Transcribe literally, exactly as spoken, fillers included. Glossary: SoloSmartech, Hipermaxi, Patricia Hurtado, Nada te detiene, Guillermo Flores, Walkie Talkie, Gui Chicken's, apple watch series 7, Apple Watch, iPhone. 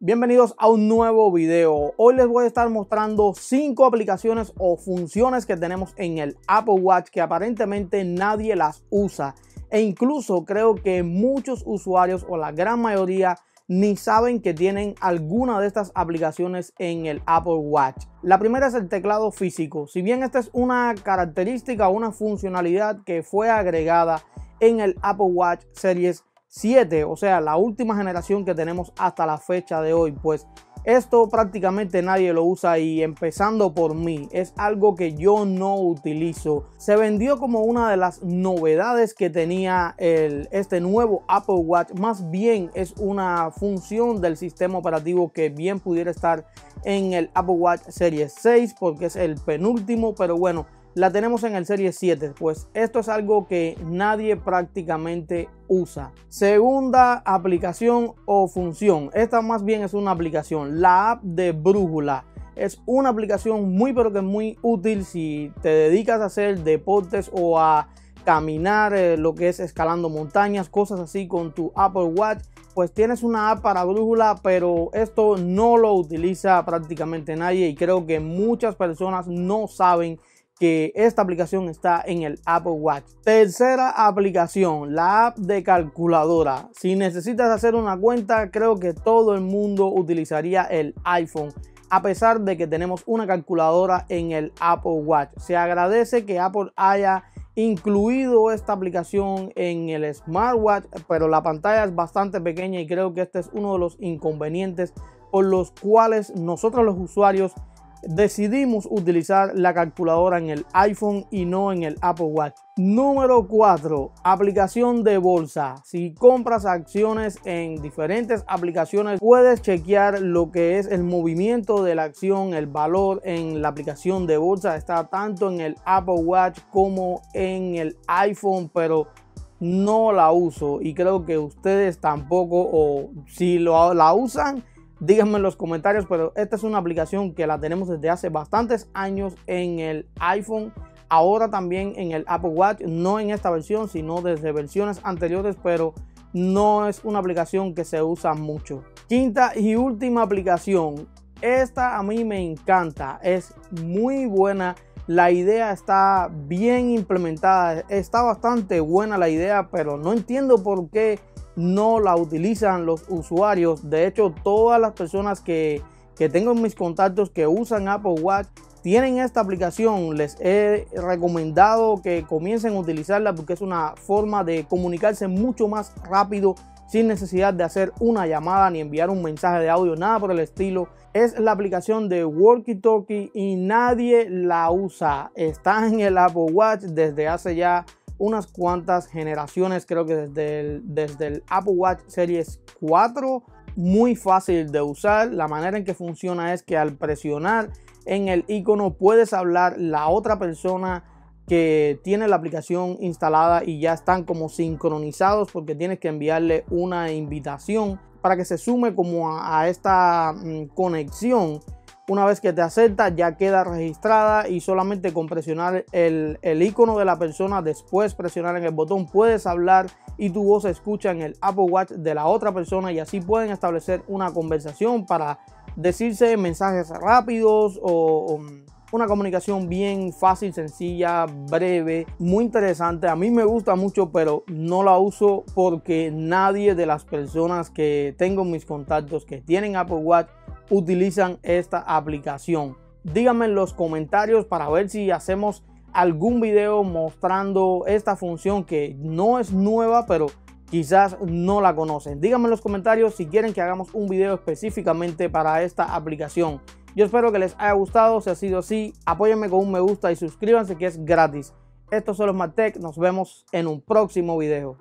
Bienvenidos a un nuevo video. Hoy les voy a estar mostrando cinco aplicaciones o funciones que tenemos en el Apple Watch que aparentemente nadie las usa, e incluso creo que muchos usuarios o la gran mayoría ni saben que tienen alguna de estas aplicaciones en el Apple Watch. La primera es el teclado físico. Si bien esta es una característica o una funcionalidad que fue agregada en el Apple Watch Series siete, o sea, la última generación que tenemos hasta la fecha de hoy, pues esto prácticamente nadie lo usa, y empezando por mí, es algo que yo no utilizo. Se vendió como una de las novedades que tenía el, este nuevo Apple Watch. Más bien es una función del sistema operativo que bien pudiera estar en el Apple Watch Series seis, porque es el penúltimo, pero bueno, la tenemos en el Series siete, pues esto es algo que nadie prácticamente usa. Segunda aplicación o función, esta más bien es una aplicación, la app de brújula. Es una aplicación muy pero que muy útil si te dedicas a hacer deportes o a caminar, eh, lo que es escalando montañas, cosas así con tu Apple Watch. Pues tienes una app para brújula, pero esto no lo utiliza prácticamente nadie, y creo que muchas personas no saben que esta aplicación está en el Apple Watch. Tercera aplicación, la app de calculadora. Si necesitas hacer una cuenta, creo que todo el mundo utilizaría el iPhone, a pesar de que tenemos una calculadora en el Apple Watch. Se agradece que Apple haya incluido esta aplicación en el smartwatch, pero la pantalla es bastante pequeña, y creo que este es uno de los inconvenientes por los cuales nosotros los usuarios decidimos utilizar la calculadora en el iPhone y no en el Apple Watch. Número cuatro, aplicación de bolsa. Si compras acciones en diferentes aplicaciones, puedes chequear lo que es el movimiento de la acción, el valor en la aplicación de bolsa. Está tanto en el Apple Watch como en el iPhone, pero no la uso, y creo que ustedes tampoco, o si lo, la usan, díganme en los comentarios. Pero esta es una aplicación que la tenemos desde hace bastantes años en el iPhone, ahora también en el Apple Watch, no en esta versión, sino desde versiones anteriores, pero no es una aplicación que se usa mucho. Quinta y última aplicación, esta a mí me encanta, es muy buena, la idea está bien implementada, está bastante buena la idea, pero no entiendo por qué no la utilizan los usuarios. De hecho, todas las personas que, que tengo en mis contactos que usan Apple Watch tienen esta aplicación. Les he recomendado que comiencen a utilizarla porque es una forma de comunicarse mucho más rápido, sin necesidad de hacer una llamada ni enviar un mensaje de audio, nada por el estilo. Es la aplicación de Walkie Talkie y nadie la usa. Está en el Apple Watch desde hace ya unas cuantas generaciones, creo que desde el, desde el Apple Watch Series cuatro. Muy fácil de usar. La manera en que funciona es que al presionar en el icono puedes hablar la otra persona que tiene la aplicación instalada, y ya están como sincronizados, porque tienes que enviarle una invitación para que se sume como a, a esta conexión. Una vez que te acepta, ya queda registrada, y solamente con presionar el, el icono de la persona, después presionar en el botón, puedes hablar y tu voz se escucha en el Apple Watch de la otra persona, y así pueden establecer una conversación para decirse mensajes rápidos o, o una comunicación bien fácil, sencilla, breve. Muy interesante, a mí me gusta mucho, pero no la uso porque nadie de las personas que tengo en mis contactos que tienen Apple Watch utilizan esta aplicación. Díganme en los comentarios para ver si hacemos algún video mostrando esta función que no es nueva, pero quizás no la conocen. Díganme en los comentarios si quieren que hagamos un video específicamente para esta aplicación. Yo espero que les haya gustado. Si ha sido así, apóyenme con un me gusta y suscríbanse, que es gratis. Esto solo es Smart Tech. Nos vemos en un próximo video.